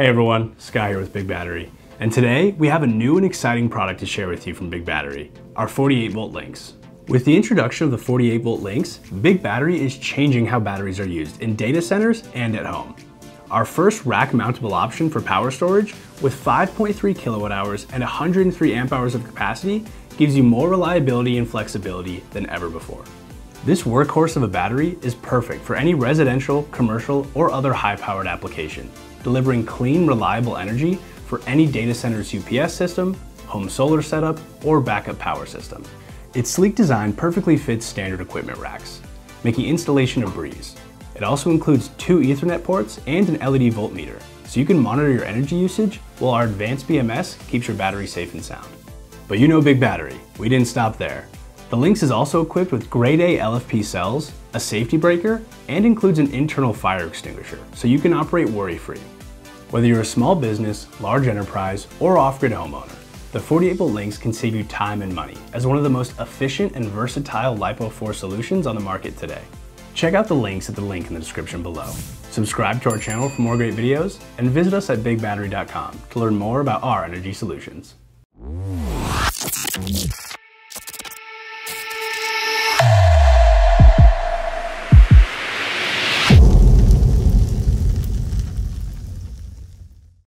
Hey everyone, Sky here with Big Battery. And today we have a new and exciting product to share with you from Big Battery, our 48V LYNX. With the introduction of the 48V LYNX, Big Battery is changing how batteries are used in data centers and at home. Our first rack mountable option for power storage with 5.3 kilowatt hours and 103 amp hours of capacity gives you more reliability and flexibility than ever before. This workhorse of a battery is perfect for any residential, commercial, or other high-powered application, delivering clean, reliable energy for any data center's UPS system, home solar setup, or backup power system. Its sleek design perfectly fits standard equipment racks, making installation a breeze. It also includes 2 Ethernet ports and an LED voltmeter, so you can monitor your energy usage while our advanced BMS keeps your battery safe and sound. But you know Big Battery, we didn't stop there. The Lynx is also equipped with grade A LFP cells, a safety breaker, and includes an internal fire extinguisher, so you can operate worry-free. Whether you're a small business, large enterprise, or off-grid homeowner, the 48V Lynx can save you time and money as one of the most efficient and versatile LiFePO4 solutions on the market today. Check out the Lynx at the link in the description below. Subscribe to our channel for more great videos, and visit us at bigbattery.com to learn more about our energy solutions.